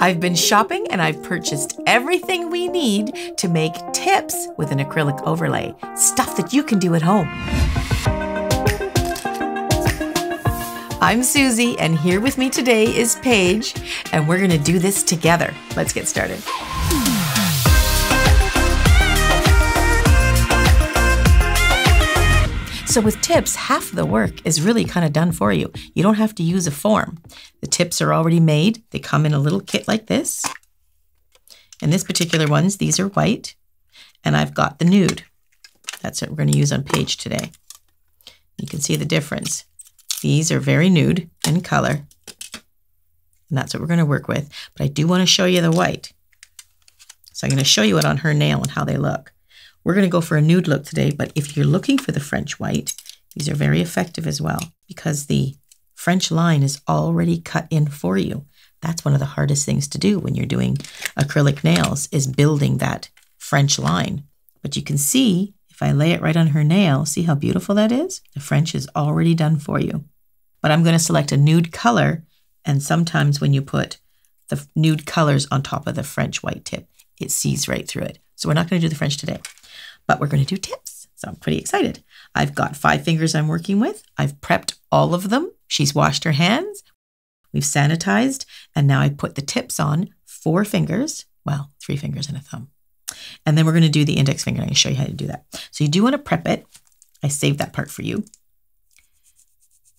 I've been shopping and I've purchased everything we need to make tips with an acrylic overlay. Stuff that you can do at home. I'm Susie, and here with me today is Paige, and we're gonna do this together. Let's get started. So with tips, half of the work is really kind of done for you. You don't have to use a form. The tips are already made. They come in a little kit like this. And this particular ones, these are white. And I've got the nude. That's what we're going to use on Paige today. You can see the difference. These are very nude in color. And that's what we're going to work with. But I do want to show you the white. So I'm going to show you it on her nail and how they look. We're going to go for a nude look today, but if you're looking for the French white, these are very effective as well because the French line is already cut in for you. That's one of the hardest things to do when you're doing acrylic nails is building that French line. But you can see if I lay it right on her nail, see how beautiful that is? The French is already done for you. But I'm going to select a nude color, and sometimes when you put the nude colors on top of the French white tip, it sees right through it. So we're not going to do the French today. But we're going to do tips, so I'm pretty excited. I've got 5 fingers I'm working with. I've prepped all of them. She's washed her hands. We've sanitized, and now I put the tips on 4 fingers. Well, 3 fingers and a thumb. And then we're going to do the index finger. I'm going to show you how to do that. So you do want to prep it. I saved that part for you.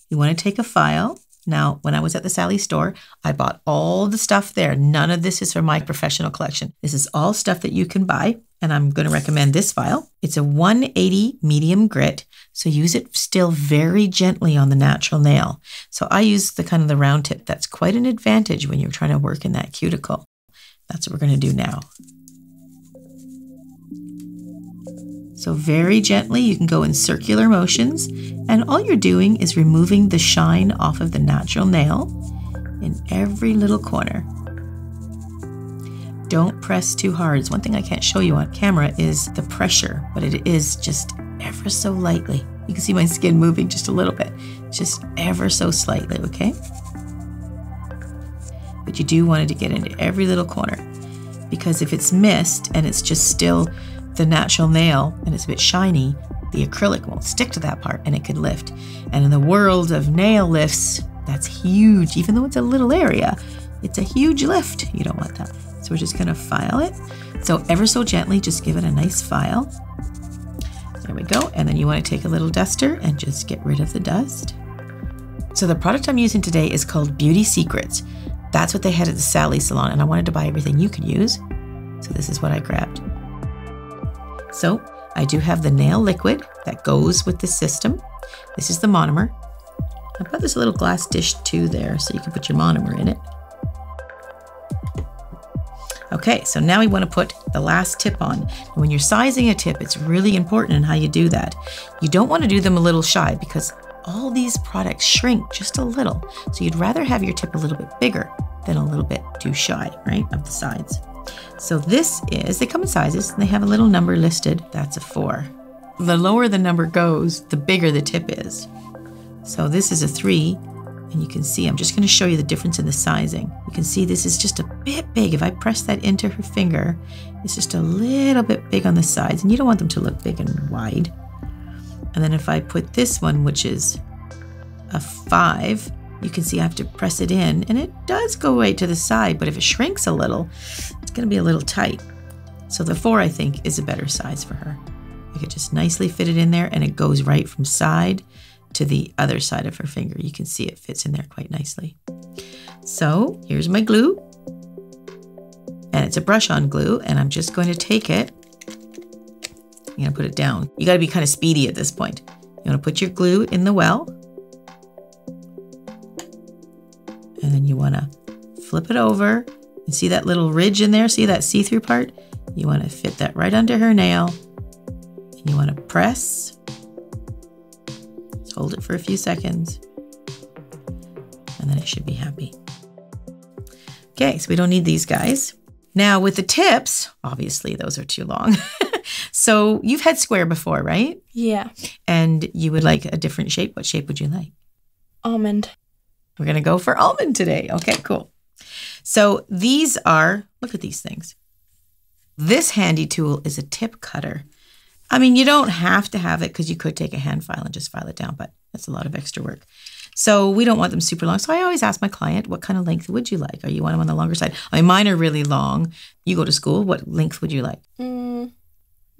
You want to take a file. Now, when I was at the Sally store, I bought all the stuff there. None of this is for my professional collection. This is all stuff that you can buy, and I'm going to recommend this file. It's a 180 medium grit, so use it still very gently on the natural nail. So I use the kind of the round tip. That's quite an advantage when you're trying to work in that cuticle. That's what we're going to do now. So very gently, you can go in circular motions, and all you're doing is removing the shine off of the natural nail in every little corner. Don't press too hard. It's one thing I can't show you on camera is the pressure, but it is just ever so lightly. You can see my skin moving just a little bit, just ever so slightly, okay? But you do want it to get into every little corner, because if it's missed and it's just still the natural nail and it's a bit shiny, the acrylic won't stick to that part and it could lift. And in the world of nail lifts, that's huge. Even though it's a little area, it's a huge lift. You don't want that. So we're just gonna file it. So ever so gently, just give it a nice file. There we go. And then you wanna take a little duster and just get rid of the dust. So the product I'm using today is called Beauty Secrets. That's what they had at the Sally salon, and I wanted to buy everything you could use. So this is what I grabbed. So I do have the nail liquid that goes with the system. This is the monomer. I've got this little glass dish too there, so you can put your monomer in it. Okay, so now we want to put the last tip on. And when you're sizing a tip, it's really important in how you do that. You don't want to do them a little shy because all these products shrink just a little. So you'd rather have your tip a little bit bigger than a little bit too shy, right, of the sides. So this is, they come in sizes and they have a little number listed. That's a 4. The lower the number goes, the bigger the tip is. So this is a 3, and you can see, I'm just going to show you the difference in the sizing. You can see this is just a bit big. If I press that into her finger, it's just a little bit big on the sides, and you don't want them to look big and wide. And then if I put this one, which is a 5, you can see I have to press it in, and it does go right to the side, but if it shrinks a little, it's going to be a little tight. So the 4, I think, is a better size for her. I could just nicely fit it in there, and it goes right from side to the other side of her finger. You can see it fits in there quite nicely. So here's my glue, and it's a brush-on glue, and I'm just going to take it. I'm going to put it down. You got to be kind of speedy at this point. You want to put your glue in the well, and then you want to flip it over and see that little ridge in there. See that see-through part? You want to fit that right under her nail, and you want to press. Just hold it for a few seconds, and then it should be happy. Okay, so we don't need these guys. Now with the tips, obviously those are too long. So you've had square before, right? Yeah. And you would like a different shape. What shape would you like? Almond. We're going to go for almond today. Okay, cool. So these are, look at these things. This handy tool is a tip cutter. I mean, you don't have to have it because you could take a hand file and just file it down, but that's a lot of extra work. So we don't want them super long. So I always ask my client, what kind of length would you like? Are you want them on the longer side? I mean, mine are really long. You go to school, what length would you like?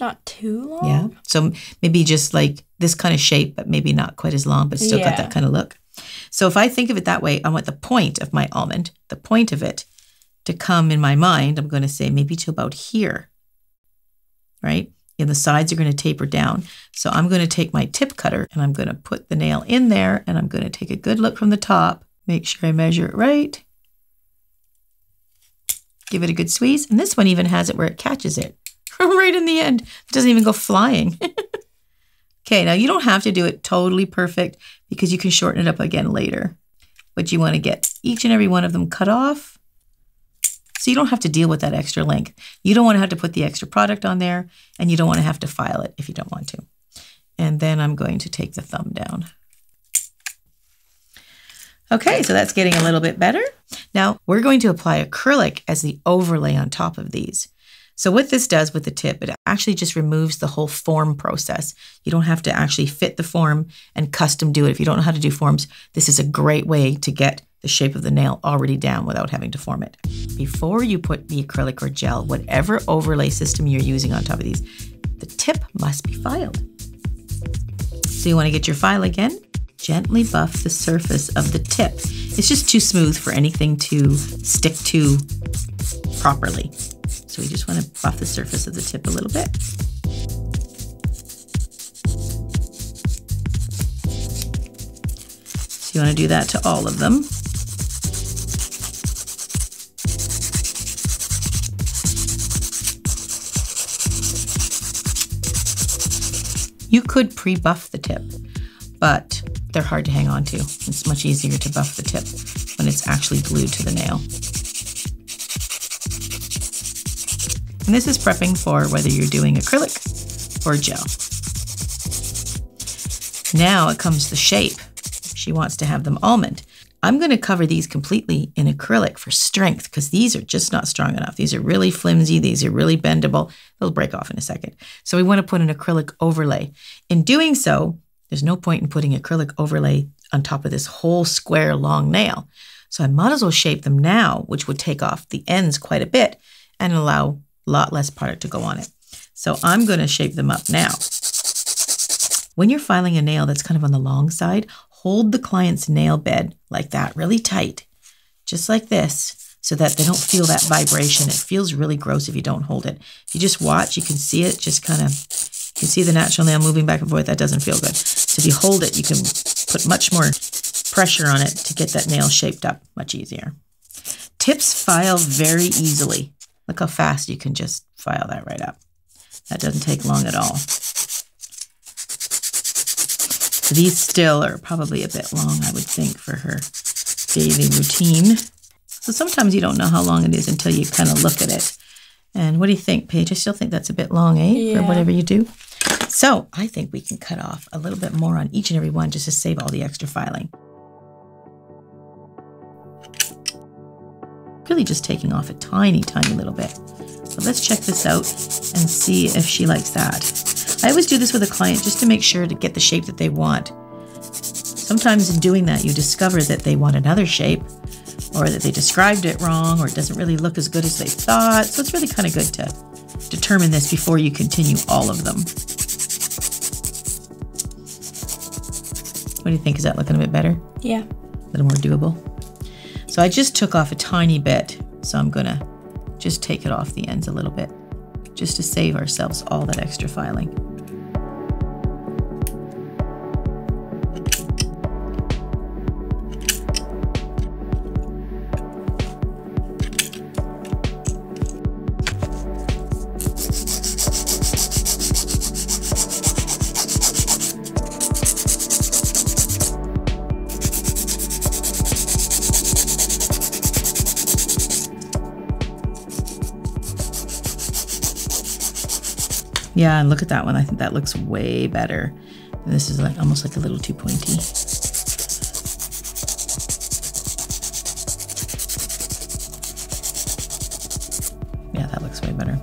Not too long. Yeah. So maybe just like this kind of shape, but maybe not quite as long, but still got that kind of look. So if I think of it that way, I want the point of my almond, the point of it to come in my mind. I'm going to say maybe to about here, right? And the sides are going to taper down. So I'm going to take my tip cutter and I'm going to put the nail in there and I'm going to take a good look from the top, make sure I measure it right. Give it a good squeeze. And this one even has it where it catches it right in the end. It doesn't even go flying. Okay, now you don't have to do it totally perfect because you can shorten it up again later. But you want to get each and every one of them cut off. So you don't have to deal with that extra length. You don't want to have to put the extra product on there, and you don't want to have to file it if you don't want to. And then I'm going to take the thumb down. Okay, so that's getting a little bit better. Now we're going to apply acrylic as the overlay on top of these. So what this does with the tip, it actually just removes the whole form process. You don't have to actually fit the form and custom do it. If you don't know how to do forms, this is a great way to get the shape of the nail already down without having to form it. Before you put the acrylic or gel, whatever overlay system you're using on top of these, the tip must be filed. So you want to get your file again, gently buff the surface of the tip. It's just too smooth for anything to stick to properly. So we just want to buff the surface of the tip a little bit. So you want to do that to all of them. You could pre-buff the tip, but they're hard to hang on to. It's much easier to buff the tip when it's actually glued to the nail. And this is prepping for whether you're doing acrylic or gel. Now it comes the shape. She wants to have them almond. I'm going to cover these completely in acrylic for strength because these are just not strong enough. These are really flimsy. These are really bendable. They'll break off in a second. So we want to put an acrylic overlay. In doing so, there's no point in putting acrylic overlay on top of this whole square long nail. So I might as well shape them now, which would take off the ends quite a bit and allow lot less product to go on it. So I'm going to shape them up now. When you're filing a nail that's kind of on the long side, hold the client's nail bed like that, really tight, just like this, so that they don't feel that vibration. It feels really gross if you don't hold it. If you just watch, you can see it just kind of, you can see the natural nail moving back and forth. That doesn't feel good. So if you hold it, you can put much more pressure on it to get that nail shaped up much easier. Tips file very easily. Look how fast you can just file that right up. That doesn't take long at all. So these still are probably a bit long, I would think, for her daily routine. So sometimes you don't know how long it is until you kind of look at it. And what do you think, Paige? I still think that's a bit long, eh? Yeah. For whatever you do. So I think we can cut off a little bit more on each and every one just to save all the extra filing. Really just taking off a tiny, tiny little bit. So let's check this out and see if she likes that. I always do this with a client just to make sure to get the shape that they want. Sometimes in doing that, you discover that they want another shape or that they described it wrong or it doesn't really look as good as they thought. So it's really kind of good to determine this before you continue all of them. What do you think? Is that looking a bit better? Yeah. A little more doable. So I just took off a tiny bit, so I'm gonna just take it off the ends a little bit, just to save ourselves all that extra filing. Yeah, and look at that one. I think that looks way better. And this is like almost like a little too pointy. Yeah, that looks way better.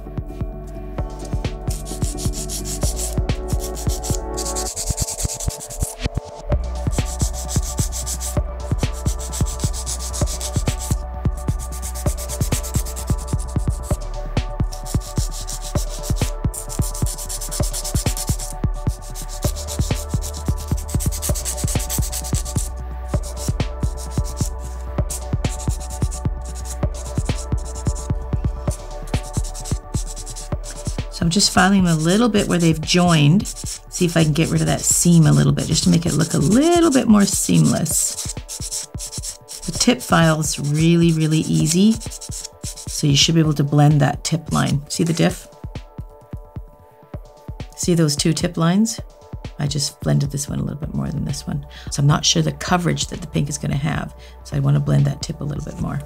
I'm just filing them a little bit where they've joined. See if I can get rid of that seam a little bit, just to make it look a little bit more seamless. The tip file's really, really easy. So you should be able to blend that tip line. See the diff? See those two tip lines? I just blended this one a little bit more than this one. So I'm not sure the coverage that the pink is gonna have. So I wanna blend that tip a little bit more.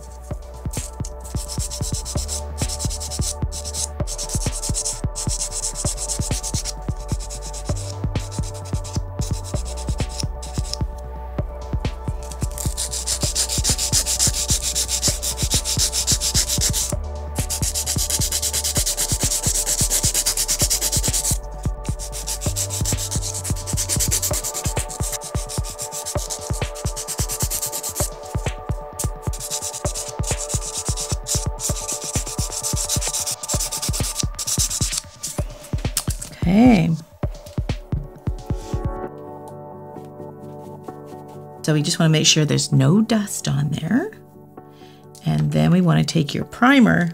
So we just want to make sure there's no dust on there. And then we want to take your primer.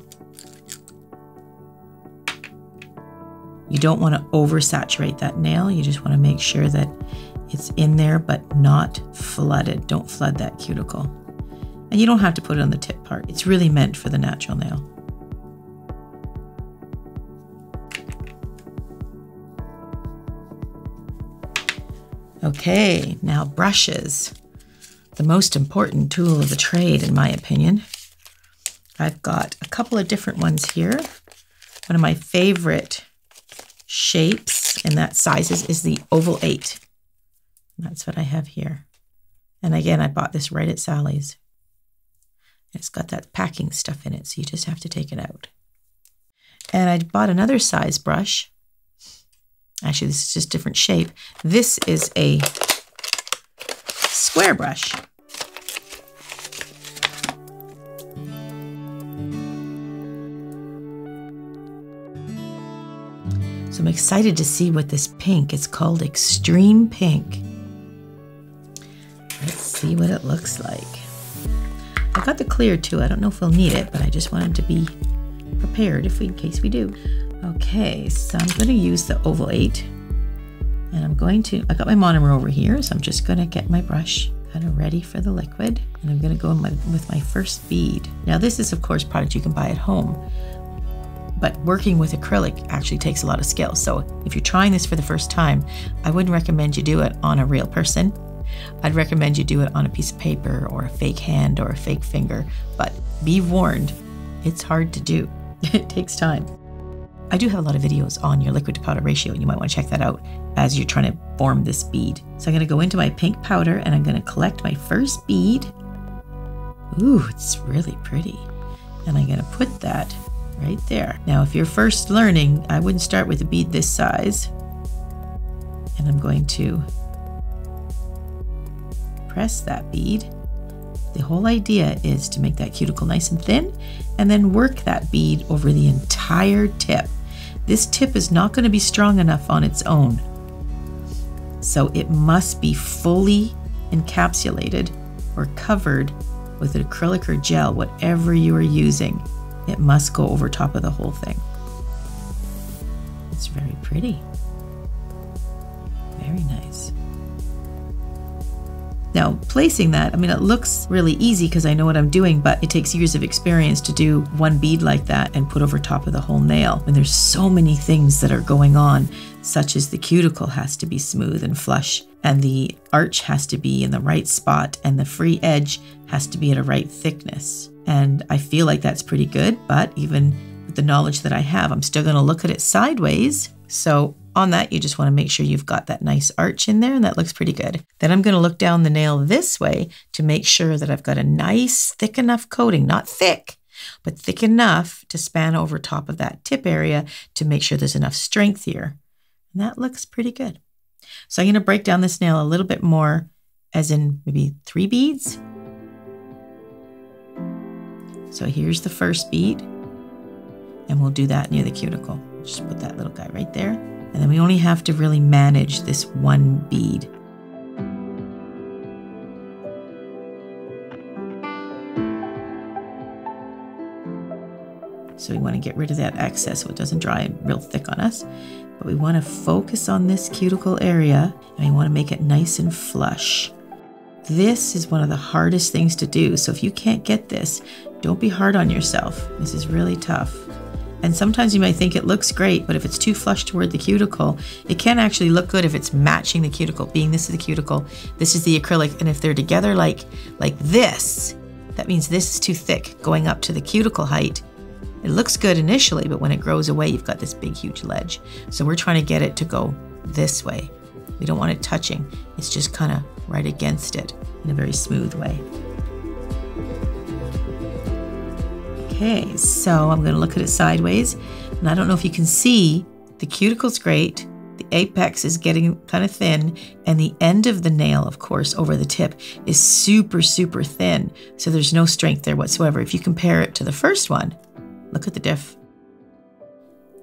You don't want to oversaturate that nail. You just want to make sure that it's in there, but not flooded. Don't flood that cuticle. And you don't have to put it on the tip part. It's really meant for the natural nail. Okay, now brushes. The most important tool of the trade, in my opinion. I've got a couple of different ones here. One of my favorite shapes, and that sizes, is the Oval 8. That's what I have here. And again, I bought this right at Sally's. It's got that packing stuff in it, so you just have to take it out. And I bought another size brush. Actually, this is just a different shape. This is a square brush. So I'm excited to see what this pink is called. Extreme Pink. Let's see what it looks like. I got the clear too. I don't know if we'll need it, but I just wanted to be prepared if we, in case we do. Okay, so I'm going to use the Oval 8, and I got my monomer over here, so I'm just going to get my brush kind of ready for the liquid, and I'm going to go with my first bead. Now this is, of course, product you can buy at home, but working with acrylic actually takes a lot of skill, so if you're trying this for the first time, I wouldn't recommend you do it on a real person. I'd recommend you do it on a piece of paper or a fake hand or a fake finger, but be warned, it's hard to do. It takes time. I do have a lot of videos on your liquid to powder ratio, and you might want to check that out as you're trying to form this bead. So I'm going to go into my pink powder, and I'm going to collect my first bead. Ooh, it's really pretty. And I'm going to put that right there. Now, if you're first learning, I wouldn't start with a bead this size. And I'm going to press that bead. The whole idea is to make that cuticle nice and thin, and then work that bead over the entire tip. This tip is not going to be strong enough on its own, so it must be fully encapsulated or covered with an acrylic or gel, whatever you are using. It must go over top of the whole thing. It's very pretty. Very nice. Now, placing that, I mean, it looks really easy because I know what I'm doing, but it takes years of experience to do one bead like that and put over top of the whole nail. And there's so many things that are going on, such as the cuticle has to be smooth and flush, and the arch has to be in the right spot, and the free edge has to be at a right thickness. And I feel like that's pretty good, but even with the knowledge that I have, I'm still gonna look at it sideways. So on that, you just want to make sure you've got that nice arch in there, and that looks pretty good. Then I'm going to look down the nail this way to make sure that I've got a nice thick enough coating, not thick, but thick enough to span over top of that tip area to make sure there's enough strength here. And that looks pretty good. So I'm going to break down this nail a little bit more, as in maybe 3 beads. So here's the first bead, and we'll do that near the cuticle. Just put that little guy right there. And then we only have to really manage this one bead. So we want to get rid of that excess so it doesn't dry real thick on us. But we want to focus on this cuticle area, and we want to make it nice and flush. This is one of the hardest things to do. So if you can't get this, don't be hard on yourself. This is really tough. And sometimes you may think it looks great, but if it's too flush toward the cuticle, it can actually look good if it's matching the cuticle, being this is the cuticle, this is the acrylic. And if they're together like this, that means this is too thick going up to the cuticle height. It looks good initially, but when it grows away, you've got this big, huge ledge. So we're trying to get it to go this way. We don't want it touching. It's just kind of right against it in a very smooth way. Okay, so I'm gonna look at it sideways, and I don't know if you can see, the cuticle's great, the apex is getting kind of thin, and the end of the nail, of course, over the tip is super, super thin. So there's no strength there whatsoever. If you compare it to the first one, look at the diff.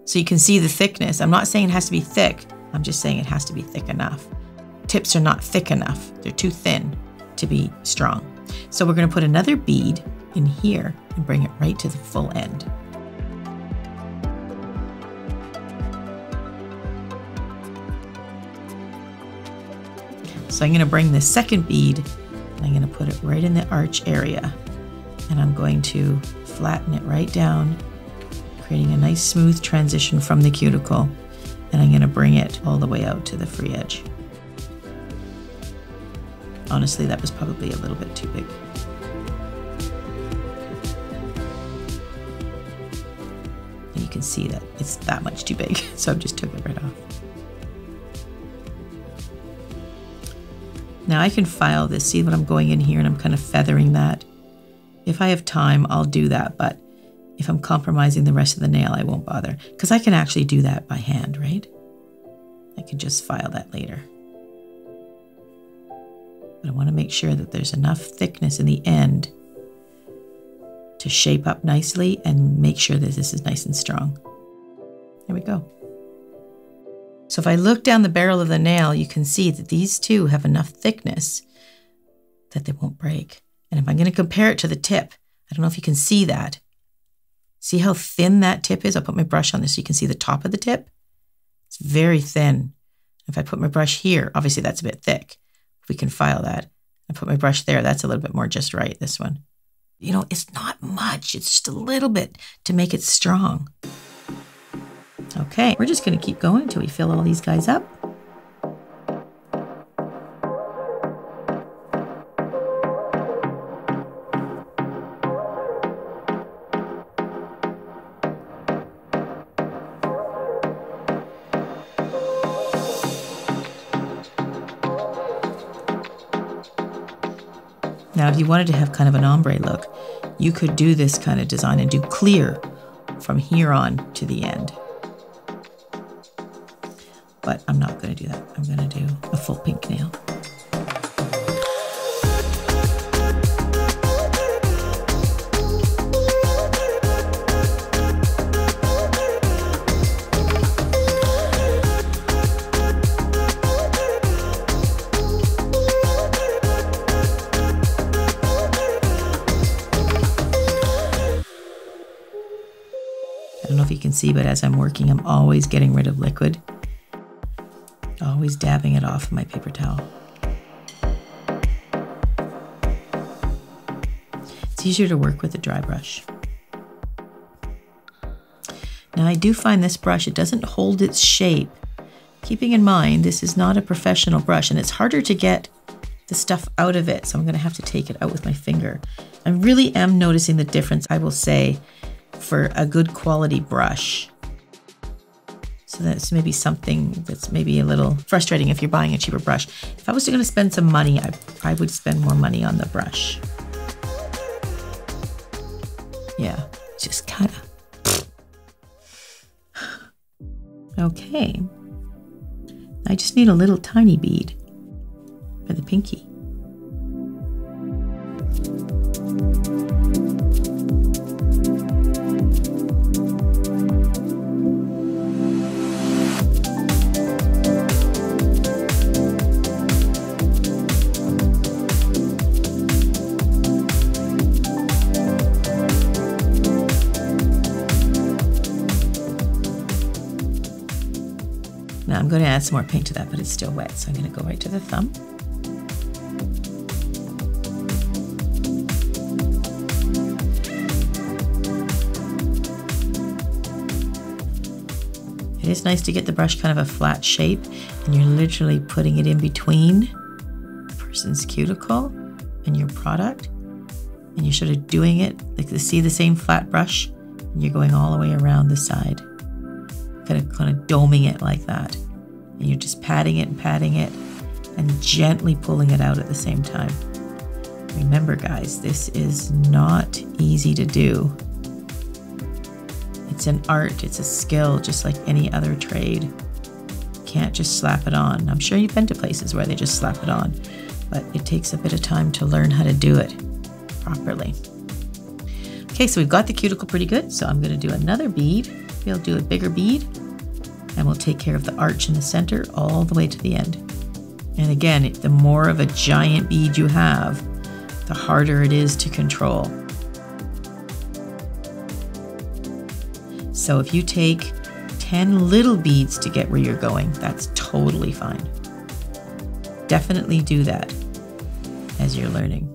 So you can see the thickness. I'm not saying it has to be thick. I'm just saying it has to be thick enough. Tips are not thick enough. They're too thin to be strong. So we're gonna put another bead in here and bring it right to the full end. So I'm gonna bring this second bead and I'm gonna put it right in the arch area, and I'm going to flatten it right down, creating a nice smooth transition from the cuticle, and I'm gonna bring it all the way out to the free edge. Honestly, that was probably a little bit too big. Can see that it's that much too big, so I just took it right off. Now I can file this. See what I'm going in here, and I'm kind of feathering that. If I have time, I'll do that, but if I'm compromising the rest of the nail, I won't bother, because I can actually do that by hand, right? I can just file that later. But I want to make sure that there's enough thickness in the end to shape up nicely and make sure that this is nice and strong. There we go. So if I look down the barrel of the nail, you can see that these two have enough thickness that they won't break. And if I'm going to compare it to the tip, I don't know if you can see that. See how thin that tip is? I'll put my brush on this so you can see the top of the tip. It's very thin. If I put my brush here, obviously that's a bit thick. We can file that. I put my brush there, that's a little bit more just right, this one. You know, it's not much, it's just a little bit to make it strong. Okay, we're just gonna keep going until we fill all these guys up. Now, if you wanted to have kind of an ombre look, you could do this kind of design and do clear from here on to the end. But I'm not going to do that. I'm going to do a full pink nail. See, but as I'm working, I'm always getting rid of liquid, always dabbing it off my paper towel. It's easier to work with a dry brush. Now I do find this brush, it doesn't hold its shape, keeping in mind this is not a professional brush, and it's harder to get the stuff out of it, so I'm going to have to take it out with my finger. I really am noticing the difference, I will say, for a good quality brush. So that's maybe something that's maybe a little frustrating if you're buying a cheaper brush. If I was going to spend some money, I would spend more money on the brush. Yeah, just kind of. Okay. I just need a little tiny bead for the pinky. I'm going to add some more pink to that, but it's still wet, so I'm going to go right to the thumb. It is nice to get the brush kind of a flat shape, and you're literally putting it in between the person's cuticle and your product, and you're sort of doing it, like see the same flat brush, and you're going all the way around the side. Kind of doming it like that, and you're just patting it and gently pulling it out at the same time. Remember, guys, this is not easy to do. It's an art, it's a skill, just like any other trade. You can't just slap it on. I'm sure you've been to places where they just slap it on, but it takes a bit of time to learn how to do it properly. Okay, so we've got the cuticle pretty good, so I'm going to do another bead. We'll do a bigger bead, and we'll take care of the arch in the center all the way to the end. And again, the more of a giant bead you have, the harder it is to control. So if you take 10 little beads to get where you're going, that's totally fine. Definitely do that as you're learning.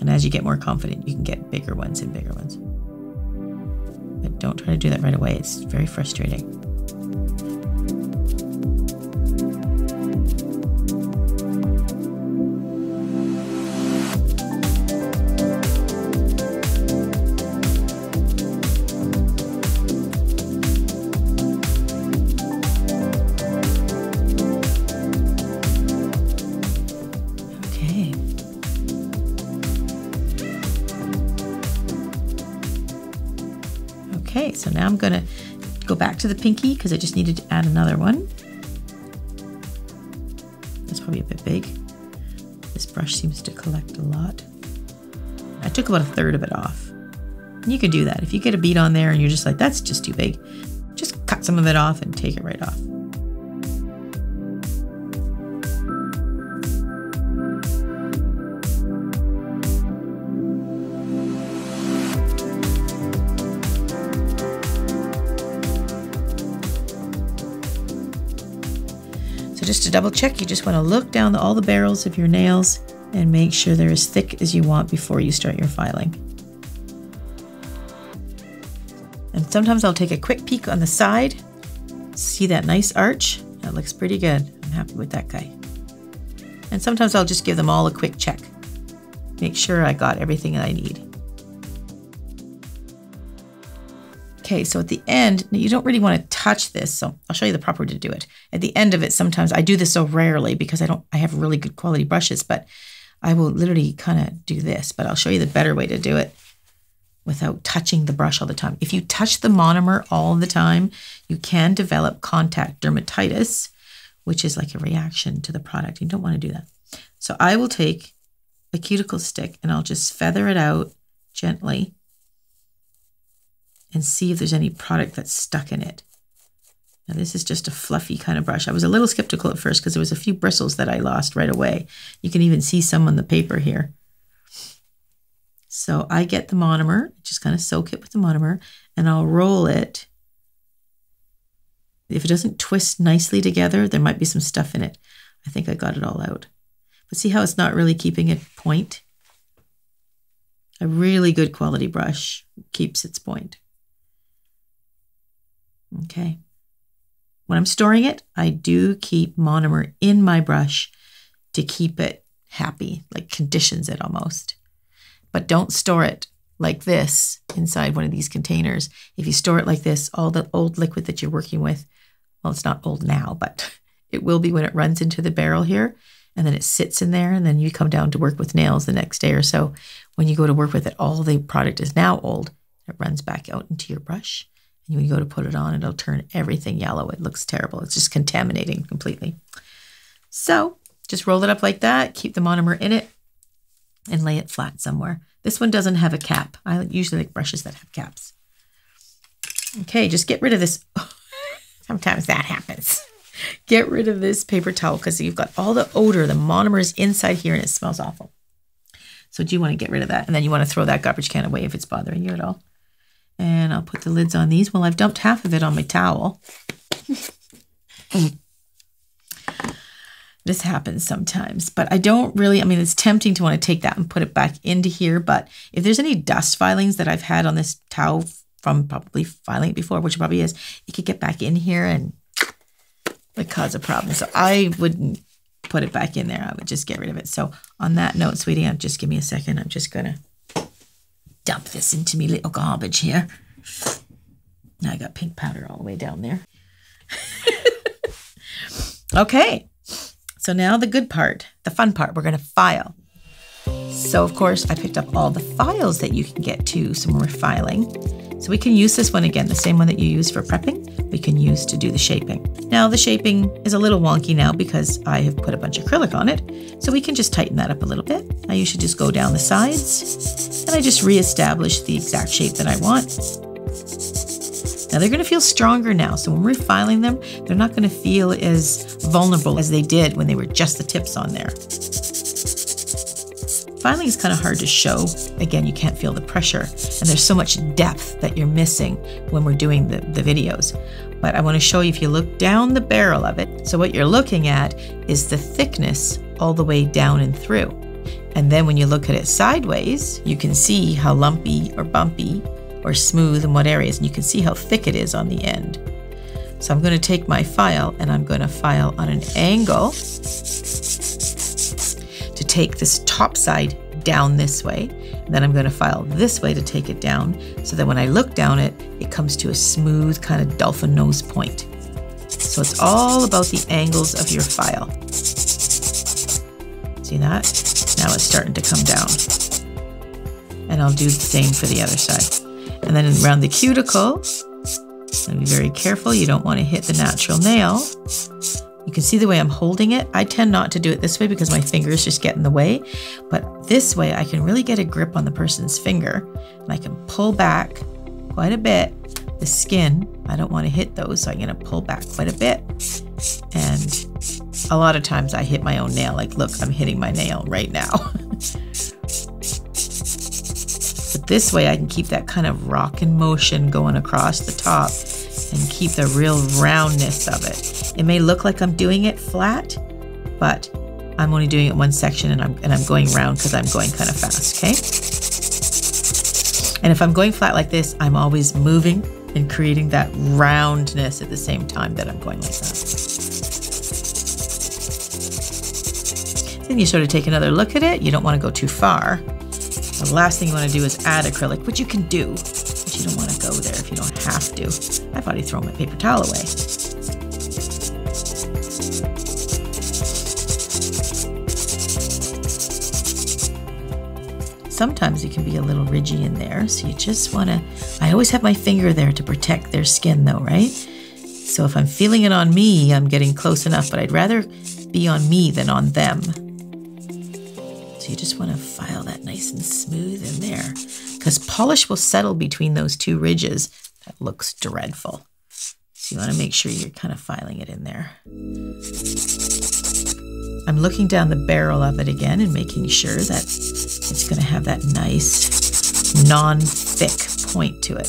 And as you get more confident, you can get bigger ones and bigger ones. But don't try to do that right away. It's very frustrating. Okay. Okay, so now I'm going to go back to the pinky because I just needed to add another one. That's probably a bit big. This brush seems to collect a lot. I took about a third of it off. And you can do that. If you get a bead on there and you're just like, that's just too big, just cut some of it off and take it right off. Just to double check, you just want to look down all the barrels of your nails and make sure they're as thick as you want before you start your filing. And sometimes I'll take a quick peek on the side. See that nice arch? That looks pretty good. I'm happy with that guy. And sometimes I'll just give them all a quick check. Make sure I got everything that I need. Okay, so at the end, you don't really want to touch this, so I'll show you the proper way to do it. At the end of it, sometimes I do this so rarely because I have really good quality brushes, but I will literally kind of do this, but I'll show you the better way to do it without touching the brush all the time. If you touch the monomer all the time, you can develop contact dermatitis, which is like a reaction to the product. You don't want to do that. So I will take a cuticle stick and I'll just feather it out gently and see if there's any product that's stuck in it. Now this is just a fluffy kind of brush. I was a little skeptical at first because there was a few bristles that I lost right away. You can even see some on the paper here. So I get the monomer, just kind of soak it with the monomer, and I'll roll it. If it doesn't twist nicely together, there might be some stuff in it. I think I got it all out. But see how it's not really keeping a point? A really good quality brush keeps its point. Okay. When I'm storing it, I do keep monomer in my brush to keep it happy, like conditions it almost. But don't store it like this inside one of these containers. If you store it like this, all the old liquid that you're working with, well, it's not old now, but it will be when it runs into the barrel here, and then it sits in there, and then you come down to work with nails the next day or so. When you go to work with it, all the product is now old It runs back out into your brush. And when you go to put it on, it'll turn everything yellow. It looks terrible. It's just contaminating completely. So just roll it up like that. Keep the monomer in it and lay it flat somewhere. This one doesn't have a cap. I usually like brushes that have caps. Okay, just get rid of this. Sometimes that happens. Get rid of this paper towel because you've got all the odor. The monomer is inside here and it smells awful. So do you want to get rid of that? And then you want to throw that garbage can away if it's bothering you at all. And I'll put the lids on these. Well, I've dumped half of it on my towel. This happens sometimes, but I don't really, I mean, it's tempting to want to take that and put it back into here. But if there's any dust filings that I've had on this towel from probably filing it before, which it probably is, it could get back in here and it cause a problem. So I wouldn't put it back in there. I would just get rid of it. So on that note, sweetie, just give me a second. I'm just going to dump this into me little garbage here. Now I got pink powder all the way down there. Okay. So now the good part, the fun part, we're going to file. So of course I picked up all the files that you can get to. So when we're filing, so we can use this one again, the same one that you use for prepping, we can use to do the shaping. Now the shaping is a little wonky now because I have put a bunch of acrylic on it. So we can just tighten that up a little bit. I usually just go down the sides and I just reestablish the exact shape that I want. Now they're going to feel stronger now. So when we're filing them, they're not going to feel as vulnerable as they did when they were just the tips on there. Filing is kind of hard to show. Again, you can't feel the pressure and there's so much depth that you're missing when we're doing the videos. But I want to show you if you look down the barrel of it. So what you're looking at is the thickness all the way down and through. And then when you look at it sideways, you can see how lumpy or bumpy or smooth in what areas, and you can see how thick it is on the end. So I'm going to take my file and I'm going to file on an angle to take this top side down this way. And then I'm going to file this way to take it down so that when I look down it, it comes to a smooth kind of dolphin nose point. So it's all about the angles of your file. See that? Now it's starting to come down. And I'll do the same for the other side. And then around the cuticle, and be very careful. You don't want to hit the natural nail. You can see the way I'm holding it. I tend not to do it this way because my fingers just get in the way. But this way I can really get a grip on the person's finger and I can pull back quite a bit. The skin, I don't want to hit those. So I'm going to pull back quite a bit. And a lot of times I hit my own nail. Like, look, I'm hitting my nail right now. But this way I can keep that kind of rock and motion going across the top and keep the real roundness of it. It may look like I'm doing it flat, but I'm only doing it one section and I'm going round because I'm going kind of fast, okay? And if I'm going flat like this, I'm always moving and creating that roundness at the same time that I'm going like that. Then you sort of take another look at it. You don't want to go too far. The last thing you want to do is add acrylic, which you can do, but you don't want to go there if you don't have to. I've already thrown my paper towel away. Sometimes it can be a little ridgy in there, so you just want to, I always have my finger there to protect their skin though, right? So if I'm feeling it on me, I'm getting close enough, but I'd rather be on me than on them. So you just want to file that nice and smooth in there because polish will settle between those two ridges. That looks dreadful. So you want to make sure you're kind of filing it in there. I'm looking down the barrel of it again and making sure that it's going to have that nice non-thick point to it.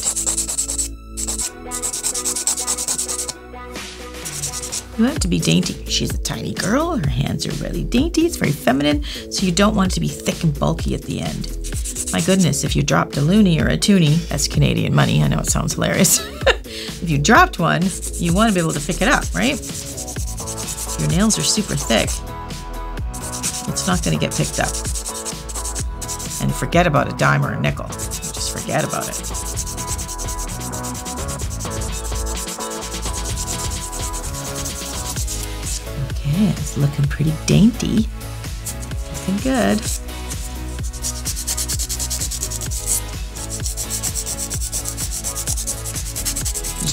You have to be dainty. She's a tiny girl, her hands are really dainty, it's very feminine, so you don't want it to be thick and bulky at the end. My goodness, if you dropped a loonie or a toonie, that's Canadian money, I know it sounds hilarious. If you dropped one, you want to be able to pick it up, right? Your nails are super thick. It's not going to get picked up. And forget about a dime or a nickel, just forget about it. Yeah, it's looking pretty dainty. Looking good.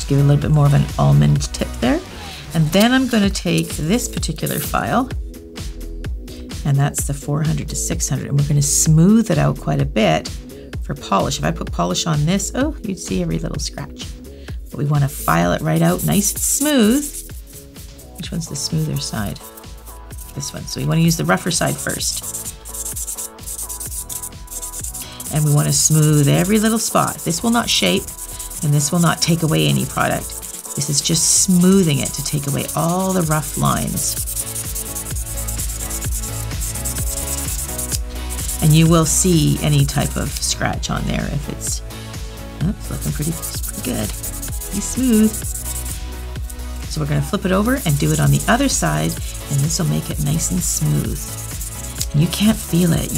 just give a little bit more of an almond tip there. And then I'm going to take this particular file, and that's the 400 to 600, and we're going to smooth it out quite a bit for polish. If I put polish on this, oh, you'd see every little scratch. But we want to file it right out nice and smooth. Which one's the smoother side? This one. So we want to use the rougher side first. And we want to smooth every little spot. This will not shape, and this will not take away any product. This is just smoothing it to take away all the rough lines. And you will see any type of scratch on there if it's, oops, looking pretty good, pretty smooth. So we're going to flip it over and do it on the other side, and this will make it nice and smooth. And you can't feel it.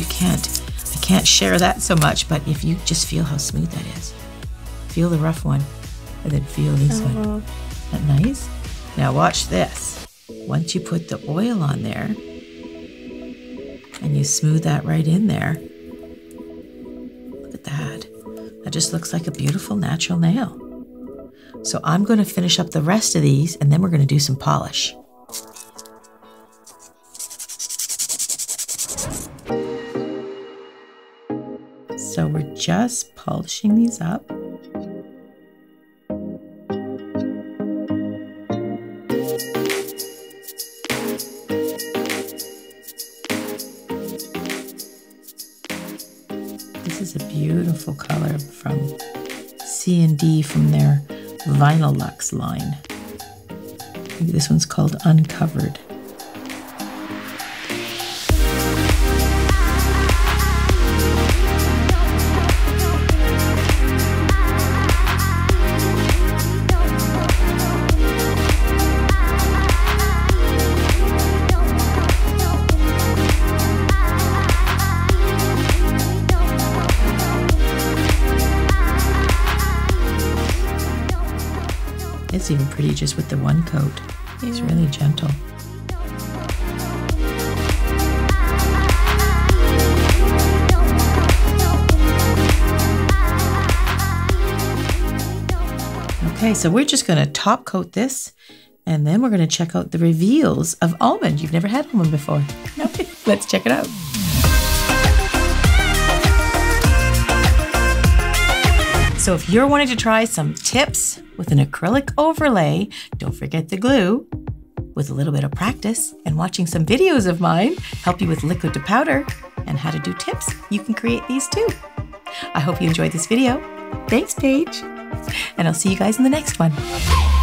I can't share that so much, but if you just feel how smooth that is. Feel the rough one, and then feel this one. Isn't that nice? Now watch this. Once you put the oil on there, and you smooth that right in there, look at that. That just looks like a beautiful natural nail. So I'm going to finish up the rest of these, and then we're going to do some polish. So we're just polishing these up. Color from C&D from their Vinylux line. Maybe this one's called Uncovered. It's even pretty just with the one coat. Yeah. It's really gentle. Okay, so we're just going to top coat this, and then we're going to check out the reveals of almond. You've never had almond before. Nope. Let's check it out. So if you're wanting to try some tips with an acrylic overlay, don't forget the glue. With a little bit of practice and watching some videos of mine help you with liquid to powder and how to do tips, you can create these too. I hope you enjoyed this video. Thanks, Paige. And I'll see you guys in the next one.